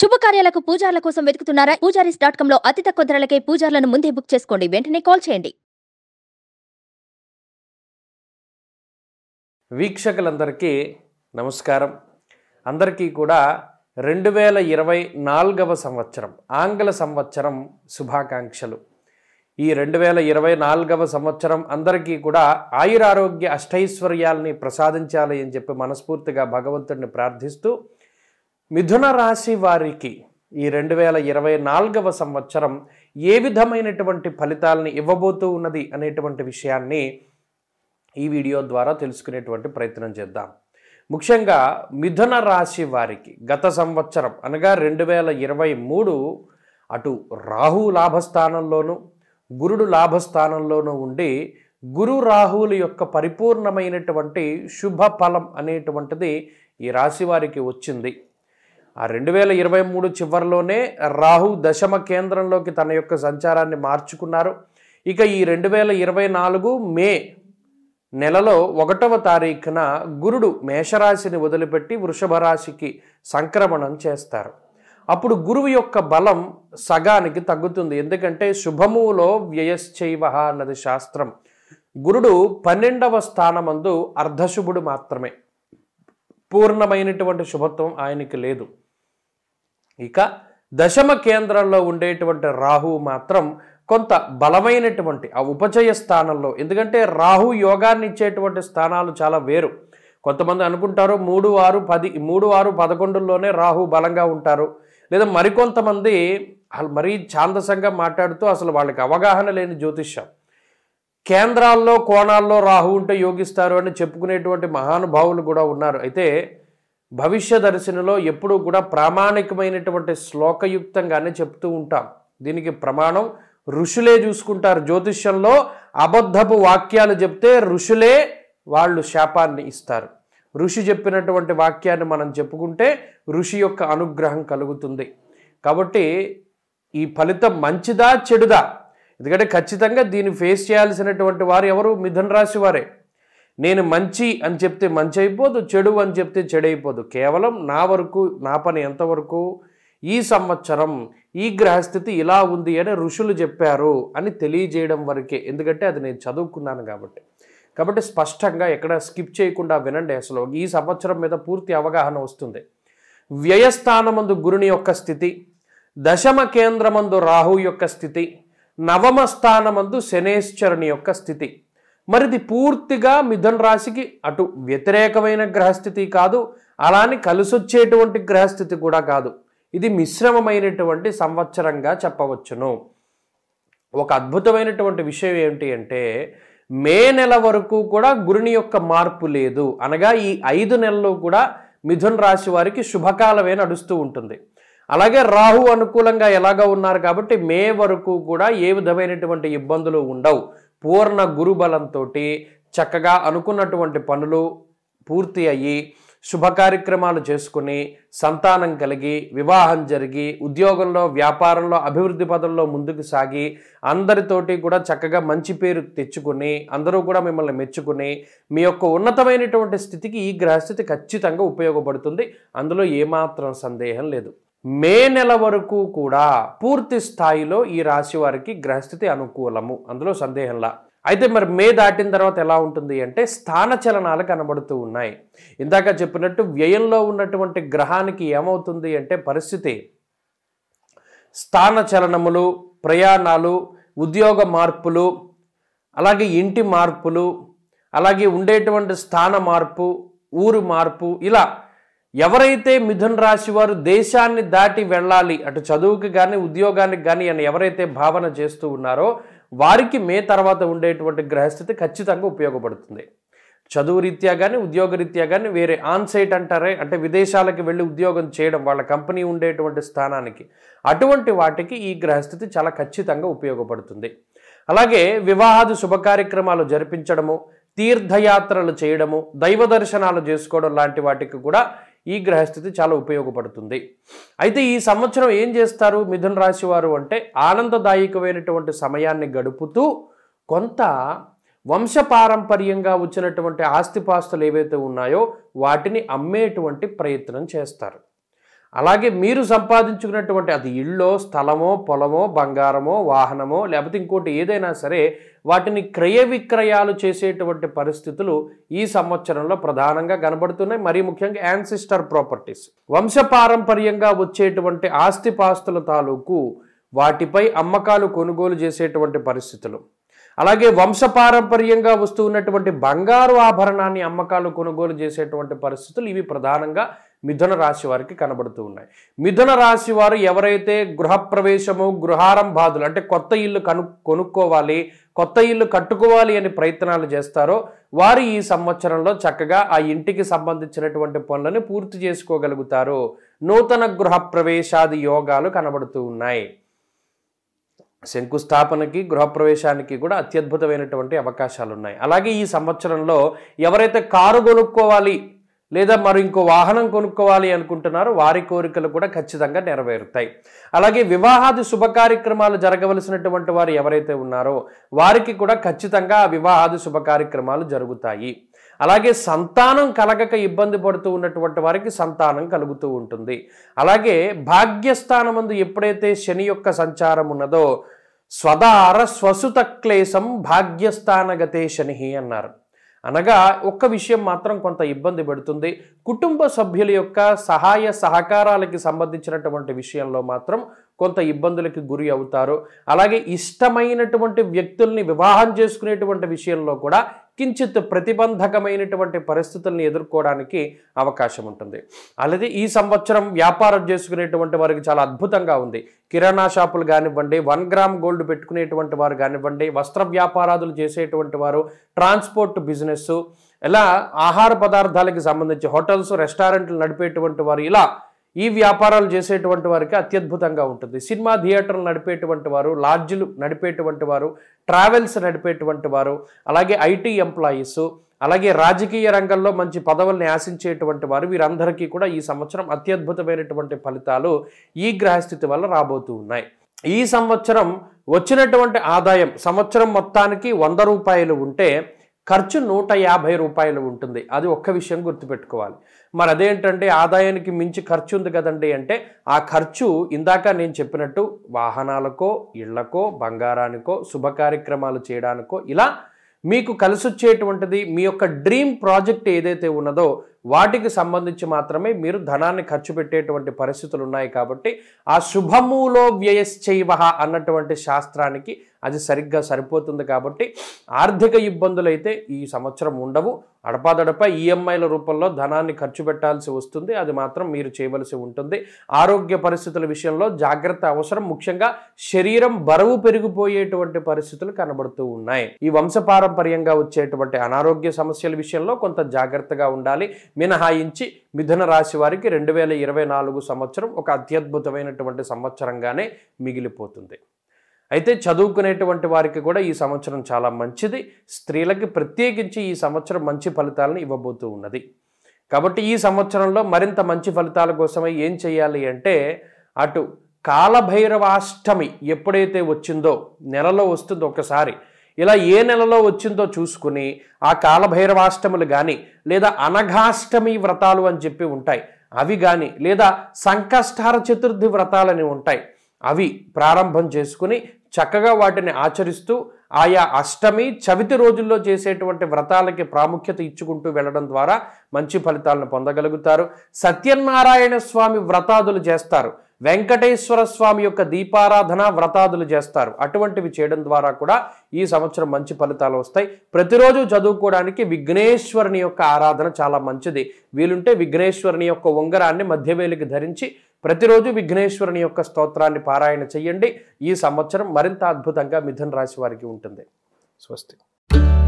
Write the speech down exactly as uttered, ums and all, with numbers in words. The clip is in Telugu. శుభకార్యాలకు పూజార్ల కోసం వెతుకుతున్నారా? పూజారీస్ డాట్ కామ్ లో అతి తక్కువ ధరలకే పూజార్లను ముందే బుక్ చేసుకోండి. వెంటనే కాల్ చేయండి. వీక్షకులందరికీ నమస్కారం. అందరికీ కూడా రెండు వేల ఇరవై నాలుగవ సంవత్సరం ఆంగ్ల సంవత్సరం శుభాకాంక్షలు. ఈ రెండు వేల ఇరవై నాలుగవ సంవత్సరం అందరికీ కూడా ఆయురారోగ్య అష్టైశ్వర్యాలని ప్రసాదించాలి అని చెప్పి మనస్ఫూర్తిగా భగవంతుడిని ప్రార్థిస్తూ, మిథున రాశి వారికి ఈ రెండు వేల ఇరవై నాలుగవ సంవత్సరం ఏ విధమైనటువంటి ఫలితాలని ఇవ్వబోతూ ఉన్నది అనేటువంటి విషయాన్ని ఈ వీడియో ద్వారా తెలుసుకునేటువంటి ప్రయత్నం చేద్దాం. ముఖ్యంగా మిథున రాశి వారికి గత సంవత్సరం అనగా రెండు వేల ఇరవై మూడు అటు రాహు లాభస్థానంలోనూ గురుడు లాభస్థానంలోనూ ఉండి గురు రాహువుల యొక్క పరిపూర్ణమైనటువంటి శుభ ఫలం అనేటువంటిది ఈ రాశి వారికి వచ్చింది. ఆ రెండు వేల ఇరవై మూడు చివరిలోనే రాహు దశమ కేంద్రంలోకి తన యొక్క సంచారాన్ని మార్చుకున్నారు. ఇక ఈ రెండు వేల ఇరవై నాలుగు మే నెలలో ఒకటవ తారీఖున గురుడు మేషరాశిని వదిలిపెట్టి వృషభ రాశికి సంక్రమణం చేస్తారు. అప్పుడు గురువు యొక్క బలం సగానికి తగ్గుతుంది. ఎందుకంటే శుభములో వ్యయశ్చైవః అన్నది శాస్త్రం. గురుడు పన్నెండవ స్థానమందు అర్ధశుభుడు మాత్రమే, పూర్ణమైనటువంటి శుభత్వం ఆయనకి లేదు. ఇక దశమ కేంద్రంలో ఉండేటువంటి రాహువు మాత్రం కొంత బలమైనటువంటి ఆ ఉపచయ స్థానంలో, ఎందుకంటే రాహు యోగాన్ని ఇచ్చేటువంటి స్థానాలు చాలా వేరు. కొంతమంది అనుకుంటారు మూడు ఆరు పది మూడు ఆరు పదకొండులోనే రాహు బలంగా ఉంటారు, లేదా మరికొంతమంది మరీ ఛాందసంగా మాట్లాడుతూ అసలు వాళ్ళకి అవగాహన లేని జ్యోతిష్యం, కేంద్రాల్లో కోణాల్లో రాహు ఉంటే యోగిస్తారు అని చెప్పుకునేటువంటి మహానుభావులు కూడా ఉన్నారు. అయితే భవిష్య దర్శనలో ఎప్పుడూ కూడా ప్రామాణికమైనటువంటి శ్లోకయుక్తంగానే చెప్తూ ఉంటాం. దీనికి ప్రమాణం ఋషులే చూసుకుంటారు. జ్యోతిష్యంలో అబద్ధపు వాక్యాలు చెప్తే ఋషులే వాళ్ళు శాపాన్ని ఇస్తారు. ఋషి చెప్పినటువంటి వాక్యాన్ని మనం చెప్పుకుంటే ఋషి యొక్క అనుగ్రహం కలుగుతుంది. కాబట్టి ఈ ఫలితం మంచిదా చెడుదా? ఎందుకంటే ఖచ్చితంగా దీన్ని ఫేస్ చేయాల్సినటువంటి వారు ఎవరు? మిథున రాశి వారే. నేను మంచి అని చెప్తే మంచి అయిపోదు, చెడు అని చెప్తే చెడు అయిపోదు. కేవలం నా వరకు, నా పని ఎంతవరకు, ఈ సంవత్సరం ఈ గ్రహస్థితి ఇలా ఉంది అని ఋషులు చెప్పారు అని తెలియజేయడం వరకే. ఎందుకంటే అది నేను చదువుకున్నాను కాబట్టి. కాబట్టి స్పష్టంగా ఎక్కడ స్కిప్ చేయకుండా వినండి. అసలు ఈ సంవత్సరం మీద పూర్తి అవగాహన వస్తుంది. వ్యయస్థానమందు గురుని యొక్క స్థితి, దశమ కేంద్రమందు రాహు యొక్క స్థితి, నవమ స్థానమందు శనేశ్వరుని యొక్క స్థితి. మరిది పూర్తిగా మిథున రాశికి అటు వ్యతిరేకమైన గ్రహస్థితి కాదు, అలానే కలిసొచ్చేటువంటి గ్రహస్థితి కూడా కాదు. ఇది మిశ్రమమైనటువంటి సంవత్సరంగా చెప్పవచ్చును. ఒక అద్భుతమైనటువంటి విషయం ఏంటి అంటే, మే నెల వరకు కూడా గురుని యొక్క మార్పు లేదు. అనగా ఈ ఐదు నెలలు కూడా మిథున రాశి వారికి శుభకాలమే నడుస్తూ ఉంటుంది. అలాగే రాహు అనుకూలంగా ఎలాగ ఉన్నారు కాబట్టి మే వరకు కూడా ఏ విధమైనటువంటి ఇబ్బందులు ఉండవు. పూర్ణ గురుబలంతో చక్కగా అనుకున్నటువంటి పనులు పూర్తి అయ్యి, శుభ కార్యక్రమాలు చేసుకుని, సంతానం కలిగి, వివాహం జరిగి, ఉద్యోగంలో వ్యాపారంలో అభివృద్ధి పదంలో ముందుకు సాగి, అందరితోటి కూడా చక్కగా మంచి పేరు తెచ్చుకుని, అందరూ కూడా మిమ్మల్ని మెచ్చుకుని, మీ యొక్క ఉన్నతమైనటువంటి స్థితికి ఈ గ్రహస్థితి ఖచ్చితంగా ఉపయోగపడుతుంది. అందులో ఏమాత్రం సందేహం లేదు. మే నెల వరకు కూడా పూర్తి స్థాయిలో ఈ రాశి వారికి గ్రహస్థితి అనుకూలము, అందులో సందేహంలా. అయితే మరి మే దాటిన తర్వాత ఎలా ఉంటుంది అంటే స్థాన చలనాలు కనబడుతూ ఉన్నాయి. ఇందాక చెప్పినట్టు వ్యయంలో ఉన్నటువంటి గ్రహానికి ఏమవుతుంది అంటే పరిస్థితి స్థాన చలనములు, ప్రయాణాలు, ఉద్యోగ మార్పులు, అలాగే ఇంటి మార్పులు, అలాగే ఉండేటువంటి స్థాన మార్పు, ఊరు మార్పు. ఇలా ఎవరైతే మిథున రాశి వారు దేశాన్ని దాటి వెళ్ళాలి, అటు చదువుకి కానీ ఉద్యోగానికి కానీ అని ఎవరైతే భావన చేస్తూ ఉన్నారో వారికి మే తర్వాత ఉండేటువంటి గ్రహస్థితి ఖచ్చితంగా ఉపయోగపడుతుంది. చదువు రీత్యా కానీ ఉద్యోగ రీత్యా కానీ వేరే ఆన్సైట్ అంటారే, అంటే విదేశాలకు వెళ్ళి ఉద్యోగం చేయడం వాళ్ళ కంపెనీ ఉండేటువంటి స్థానానికి, అటువంటి వాటికి ఈ గ్రహస్థితి చాలా ఖచ్చితంగా ఉపయోగపడుతుంది. అలాగే వివాహాది శుభకార్యక్రమాలు జరిపించడము, తీర్థయాత్రలు చేయడము, దైవ దర్శనాలు చేసుకోవడం లాంటి వాటికి కూడా ఈ గ్రహస్థితి చాలా ఉపయోగపడుతుంది. అయితే ఈ సంవత్సరం ఏం చేస్తారు మిథున రాశి వారు అంటే ఆనందదాయకమైనటువంటి సమయాన్ని గడుపుతూ, కొంత వంశపారంపర్యంగా వచ్చినటువంటి ఆస్తిపాస్తులు ఏవైతే ఉన్నాయో వాటిని అమ్మేటువంటి ప్రయత్నం చేస్తారు. అలాగే మీరు సంపాదించుకున్నటువంటి అది ఇళ్ళో, స్థలమో, పొలమో, బంగారమో, వాహనమో, లేకపోతే ఇంకోటి ఏదైనా సరే వాటిని క్రయ విక్రయాలు చేసేటువంటి పరిస్థితులు ఈ సంవత్సరంలో ప్రధానంగా కనబడుతున్నాయి. మరీ ముఖ్యంగా యాన్సిస్టర్ ప్రాపర్టీస్, వంశపారంపర్యంగా వచ్చేటువంటి ఆస్తిపాస్తుల తాలూకు వాటిపై అమ్మకాలు కొనుగోలు చేసేటువంటి పరిస్థితులు, అలాగే వంశపారంపర్యంగా వస్తూ ఉన్నటువంటి బంగారు ఆభరణాన్ని అమ్మకాలు కొనుగోలు చేసేటువంటి పరిస్థితులు ఇవి ప్రధానంగా మిథున రాశి వారికి కనబడుతూ ఉన్నాయి. మిథున రాశి వారు ఎవరైతే గృహప్రవేశము, గృహారం బాధులు అంటే కొత్త ఇల్లు కను కొనుక్కోవాలి, కొత్త ఇల్లు కట్టుకోవాలి అని ప్రయత్నాలు చేస్తారో వారు ఈ సంవత్సరంలో చక్కగా ఆ ఇంటికి సంబంధించినటువంటి పనులను పూర్తి చేసుకోగలుగుతారు. నూతన గృహప్రవేశాది యోగాలు కనబడుతూ ఉన్నాయి. శంకుస్థాపనకి, గృహప్రవేశానికి కూడా అత్యద్భుతమైనటువంటి అవకాశాలు ఉన్నాయి. అలాగే ఈ సంవత్సరంలో ఎవరైతే కారు కొనుక్కోవాలి లేదా మరి ఇంకో వాహనం కొనుక్కోవాలి అనుకుంటున్నారో వారి కోరికలు కూడా ఖచ్చితంగా నెరవేరుతాయి. అలాగే వివాహాది శుభ కార్యక్రమాలు జరగవలసినటువంటి వారు ఎవరైతే ఉన్నారో వారికి కూడా ఖచ్చితంగా వివాహాది శుభ కార్యక్రమాలు జరుగుతాయి. అలాగే సంతానం కలగక ఇబ్బంది పడుతూ ఉన్నటువంటి వారికి సంతానం కలుగుతూ ఉంటుంది. అలాగే భాగ్యస్థానమందు ఎప్పుడైతే శని యొక్క సంచారం ఉన్నదో స్వదార స్వసుత క్లేశం భాగ్యస్థానగతే శని అన్నారు. అనగా ఒక్క విషయం మాత్రం కొంత ఇబ్బంది పెడుతుంది, కుటుంబ సభ్యుల యొక్క సహాయ సహకారాలకి సంబంధించినటువంటి విషయంలో మాత్రం కొంత ఇబ్బందులకి గురి అవుతారు. అలాగే ఇష్టమైనటువంటి వ్యక్తుల్ని వివాహం చేసుకునేటువంటి విషయంలో కూడా కించిత్ ప్రతిబంధకమైనటువంటి పరిస్థితుల్ని ఎదుర్కోవడానికి అవకాశం ఉంటుంది. అలాగే ఈ సంవత్సరం వ్యాపారం చేసుకునేటువంటి వారికి చాలా అద్భుతంగా ఉంది. కిరాణా షాపులు కానివ్వండి, వన్ గ్రామ్ గోల్డ్ పెట్టుకునేటువంటి వారు కానివ్వండి, వస్త్ర వ్యాపారాదులు చేసేటువంటి వారు, ట్రాన్స్పోర్ట్ బిజినెస్, ఇలా ఆహార పదార్థాలకి సంబంధించి హోటల్స్, రెస్టారెంట్లు నడిపేటువంటి వారు, ఇలా ఈ వ్యాపారాలు చేసేటువంటి వారికి అత్యద్భుతంగా ఉంటుంది. సినిమా థియేటర్లు నడిపేటువంటి వారు, లాడ్జ్లు నడిపేటువంటి వారు, ట్రావెల్స్ నడిపేటువంటి వారు, అలాగే ఐటీ ఎంప్లాయీస్, అలాగే రాజకీయ రంగంలో మంచి పదవుల్ని ఆశించేటువంటి వారు, వీరందరికీ కూడా ఈ సంవత్సరం అత్యద్భుతమైనటువంటి ఫలితాలు ఈ గ్రహస్థితి వల్ల రాబోతూ ఉన్నాయి. ఈ సంవత్సరం వచ్చినటువంటి ఆదాయం సంవత్సరం మొత్తానికి వంద రూపాయలు ఉంటే ఖర్చు నూట యాభై రూపాయలు ఉంటుంది. అది ఒక్క విషయం గుర్తుపెట్టుకోవాలి. మరి అదేంటంటే ఆదాయానికి మించి ఖర్చు ఉంది కదండి అంటే ఆ ఖర్చు ఇందాక నేను చెప్పినట్టు వాహనాలకో, ఇళ్లకో, బంగారానికో, శుభ కార్యక్రమాలు చేయడానికో, ఇలా మీకు కలిసి వచ్చేటువంటిది మీ యొక్క డ్రీమ్ ప్రాజెక్ట్ ఏదైతే ఉన్నదో వాటికి సంబంధించి మాత్రమే మీరు ధనాన్ని ఖర్చు పెట్టేటువంటి పరిస్థితులు ఉన్నాయి. కాబట్టి ఆ శుభమూలో వ్యయశ్చైవః అన్నటువంటి శాస్త్రానికి అది సరిగ్గా సరిపోతుంది. కాబట్టి ఆర్థిక ఇబ్బందులు అయితే ఈ సంవత్సరం ఉండవు. అడపాదడపై ఈఎంఐల రూపంలో ధనాన్ని ఖర్చు పెట్టాల్సి వస్తుంది, అది మాత్రం మీరు చేయవలసి ఉంటుంది. ఆరోగ్య పరిస్థితుల విషయంలో జాగ్రత్త అవసరం. ముఖ్యంగా శరీరం బరువు పెరిగిపోయేటువంటి పరిస్థితులు కనబడుతూ ఉన్నాయి. ఈ వంశపారంపర్యంగా వచ్చేటువంటి అనారోగ్య సమస్యల విషయంలో కొంత జాగ్రత్తగా ఉండాలి. మినహాయించి మిథున రాశి వారికి రెండు వేల ఇరవై నాలుగు సంవత్సరం ఒక అత్యద్భుతమైనటువంటి సంవత్సరంగానే మిగిలిపోతుంది. అయితే చదువుకునేటువంటి వారికి కూడా ఈ సంవత్సరం చాలా మంచిది. స్త్రీలకి ప్రత్యేకించి ఈ సంవత్సరం మంచి ఫలితాలను ఇవ్వబోతూ ఉన్నది. కాబట్టి ఈ సంవత్సరంలో మరింత మంచి ఫలితాల కోసమే ఏం చేయాలి అంటే అటు కాలభైరవాష్టమి ఎప్పుడైతే వచ్చిందో, నెలలో వస్తుందో ఒకసారి, ఇలా ఏ నెలలో వచ్చిందో చూసుకుని ఆ కాలభైరవాష్టములు కానీ, లేదా అనఘాష్టమి వ్రతాలు అని చెప్పి ఉంటాయి అవి కానీ, లేదా సంకష్టార చతుర్థి వ్రతాలని ఉంటాయి అవి ప్రారంభం చేసుకుని చక్కగా వాటిని ఆచరిస్తూ ఆయా అష్టమి, చవితి రోజుల్లో చేసేటువంటి వ్రతాలకి ప్రాముఖ్యత ఇచ్చుకుంటూ వెళ్ళడం ద్వారా మంచి ఫలితాలను పొందగలుగుతారు. సత్యనారాయణ స్వామి వ్రతాదులు చేస్తారు, వెంకటేశ్వర స్వామి యొక్క దీపారాధన వ్రతాదులు చేస్తారు. అటువంటివి చేయడం ద్వారా కూడా ఈ సంవత్సరం మంచి ఫలితాలు వస్తాయి. ప్రతిరోజు చదువుకోవడానికి విఘ్నేశ్వరుని యొక్క ఆరాధన చాలా మంచిది. వీలుంటే విఘ్నేశ్వరుని యొక్క ఉంగరాన్ని మధ్యవేలికి ధరించి ప్రతిరోజు విఘ్నేశ్వరుని యొక్క స్తోత్రాన్ని పారాయణ చేయండి. ఈ సంవత్సరం మరింత అద్భుతంగా మిథున రాశి వారికి ఉంటుంది. స్వస్తి.